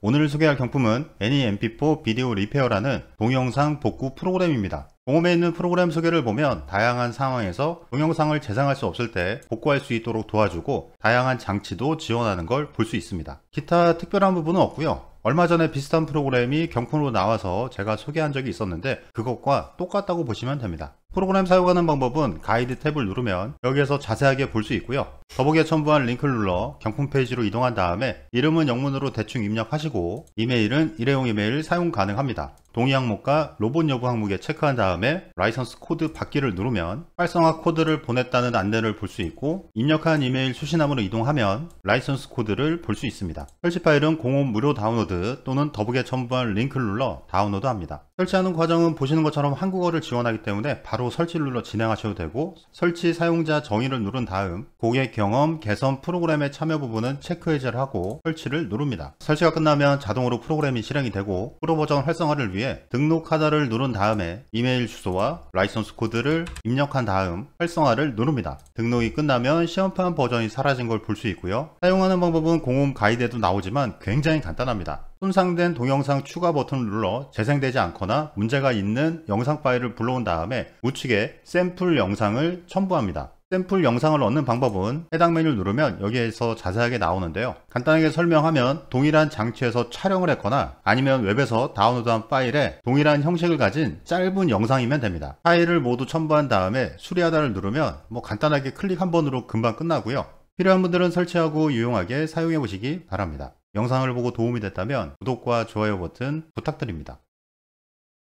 오늘 소개할 경품은 애니 MP4 비디오 리페어라는 동영상 복구 프로그램입니다. 동홈에 있는 프로그램 소개를 보면 다양한 상황에서 동영상을 재생할 수 없을 때 복구할 수 있도록 도와주고 다양한 장치도 지원하는 걸 볼 수 있습니다. 기타 특별한 부분은 없고요. 얼마 전에 비슷한 프로그램이 경품으로 나와서 제가 소개한 적이 있었는데 그것과 똑같다고 보시면 됩니다. 프로그램 사용하는 방법은 가이드 탭을 누르면 여기에서 자세하게 볼 수 있고요. 더보기에 첨부한 링크를 눌러 경품 페이지로 이동한 다음에 이름은 영문으로 대충 입력하시고 이메일은 일회용 이메일 사용 가능합니다. 동의 항목과 로봇 여부 항목에 체크한 다음에 라이선스 코드 받기를 누르면 활성화 코드를 보냈다는 안내를 볼 수 있고 입력한 이메일 수신함으로 이동하면 라이선스 코드를 볼 수 있습니다. 설치 파일은 공홈 무료 다운로드 또는 더보기에 첨부한 링크를 눌러 다운로드합니다. 설치하는 과정은 보시는 것처럼 한국어를 지원하기 때문에 바로 설치를 눌러 진행하셔도 되고 설치 사용자 정의를 누른 다음 고객 경험 개선 프로그램의 참여 부분은 체크 해제를 하고 설치를 누릅니다. 설치가 끝나면 자동으로 프로그램이 실행이 되고 프로 버전 활성화를 위해 등록하다를 누른 다음에 이메일 주소와 라이선스 코드를 입력한 다음 활성화를 누릅니다. 등록이 끝나면 시험판 버전이 사라진 걸 볼 수 있고요. 사용하는 방법은 공홈 가이드에도 나오지만 굉장히 간단합니다. 손상된 동영상 추가 버튼을 눌러 재생되지 않거나 문제가 있는 영상 파일을 불러온 다음에 우측에 샘플 영상을 첨부합니다. 샘플 영상을 얻는 방법은 해당 메뉴를 누르면 여기에서 자세하게 나오는데요. 간단하게 설명하면 동일한 장치에서 촬영을 했거나 아니면 웹에서 다운로드한 파일에 동일한 형식을 가진 짧은 영상이면 됩니다. 파일을 모두 첨부한 다음에 수리하다를 누르면 간단하게 클릭 한 번으로 금방 끝나고요. 필요한 분들은 설치하고 유용하게 사용해 보시기 바랍니다. 영상을 보고 도움이 됐다면 구독과 좋아요 버튼 부탁드립니다.